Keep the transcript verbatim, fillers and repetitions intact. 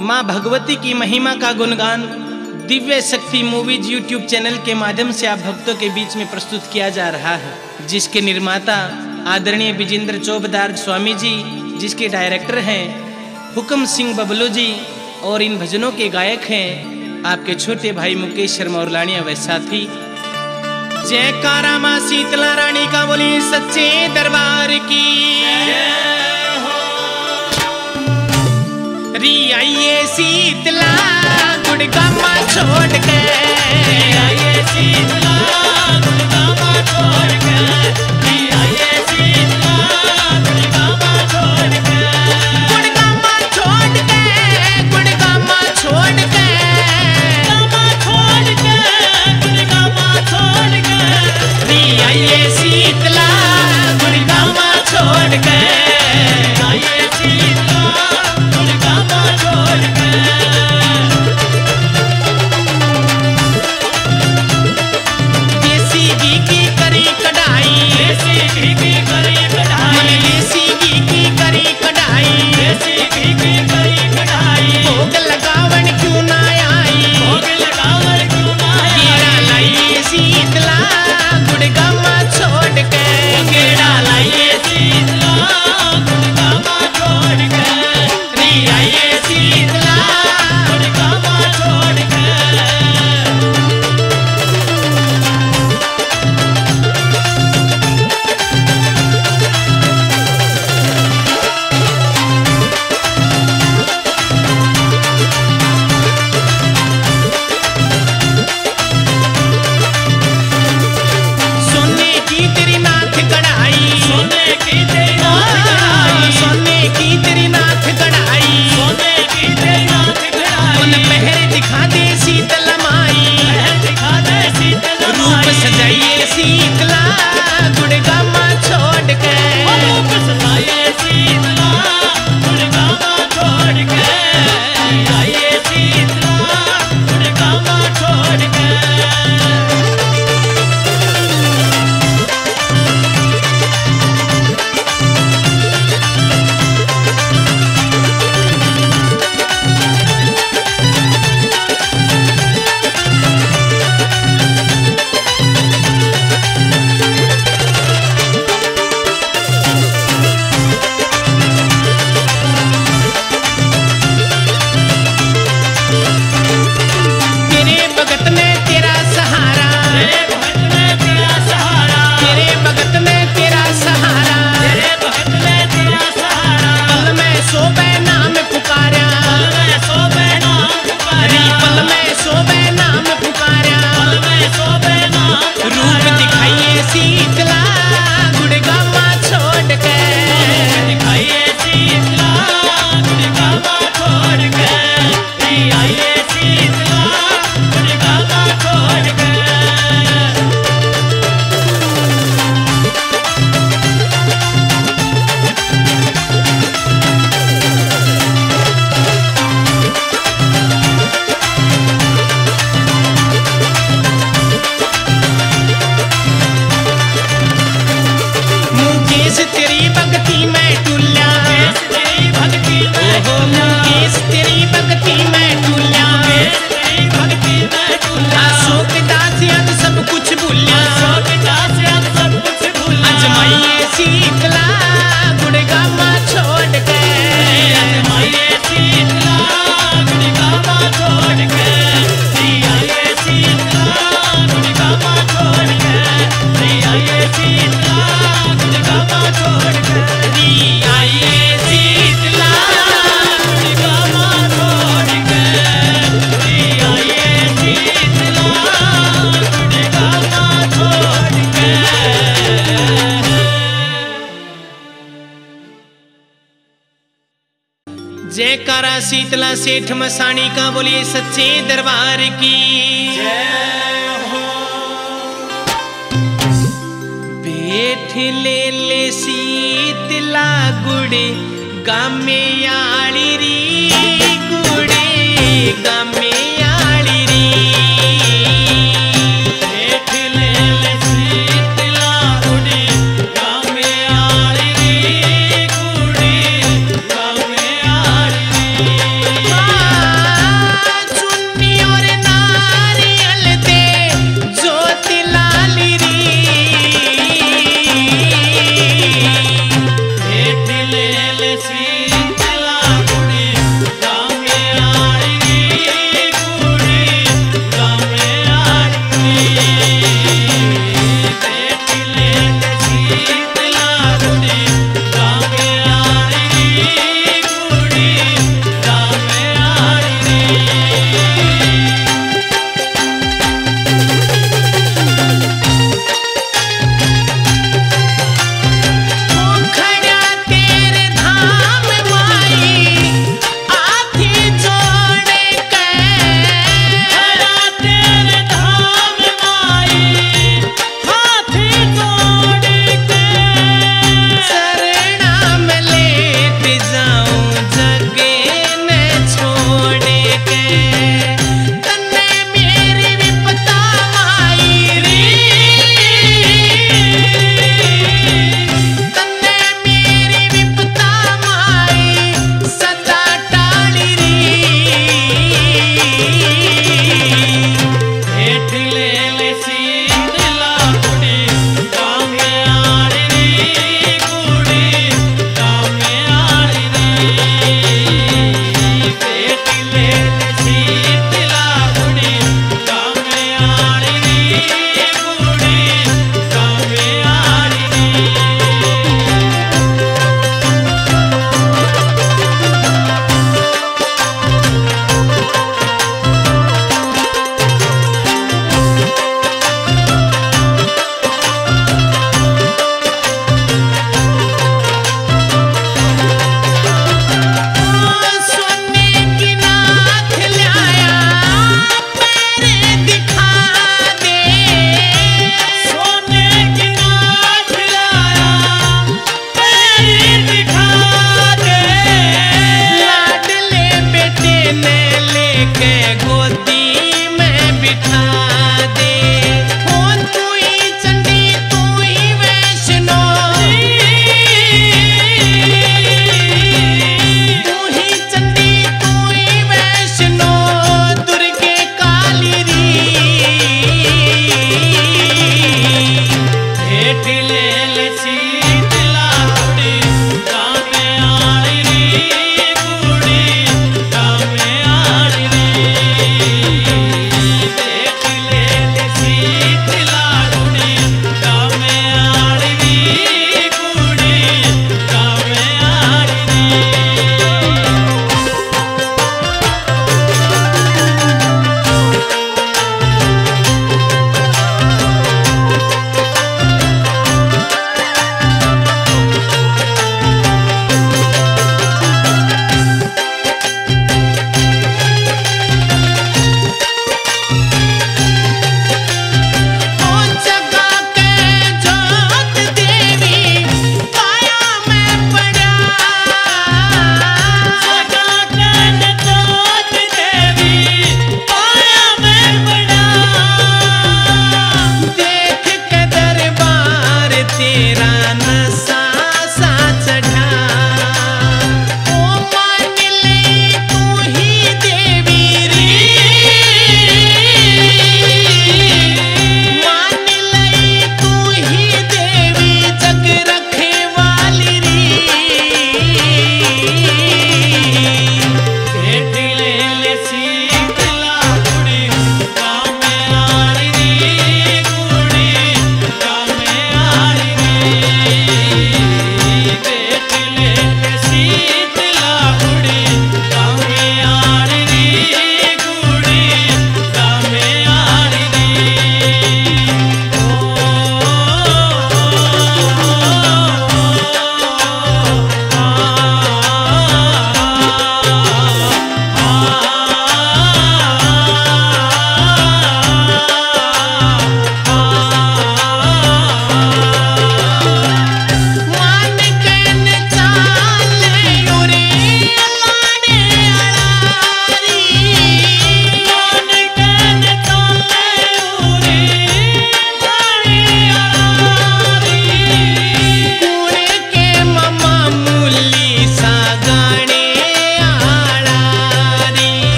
माँ भगवती की महिमा का गुणगान दिव्य शक्ति मूवीज यूट्यूब चैनल के माध्यम से आप भक्तों के बीच में प्रस्तुत किया जा रहा है, जिसके निर्माता आदरणीय बिजिंदर चोबदार स्वामी जी, जिसके डायरेक्टर हैं हुकुम सिंह बबलू जी और इन भजनों के गायक हैं आपके छोटे भाई मुकेश शर्मा और लानिया वैशाली। जयकारा माँ शीतला रानी का, बोली सच्चे दरबार की री। आइए शीतला गुड़गा माँ छोड़ के, आइए शीतला गुड़गा माँ छोड़ के, री आइए शीतला गुड़गा माँ छोड़ के, गुड़गा माँ छोड़ के, गुड़गा माँ छोड़ के। आइए शीतला गुड़गा माँ छोड़ के, आइए शीतला गुड़गा माँ छोड़ के। देसी घी की करी कढ़ाई, देसी घी की करी कढ़ाई, देसी घी की करी कढ़ाई, देसी घी की करी कढ़ाई। भोग लगावन क्यों ना आई, भोग लगावन क्यों ना आई। शीतला गुड़गा माँ छोड़ के, गेड़ा लाइए शीतला गुड़गा माँ छोड़ के, री आइए शीतला गुड़गा माँ छोड़ के। जयकारा शीतला सेठ मसाणी का, बोलिए सच्चे दरबार की जय हो। बैठ ले ले शीतला गुड़े गामे आली री, गुड़े गामे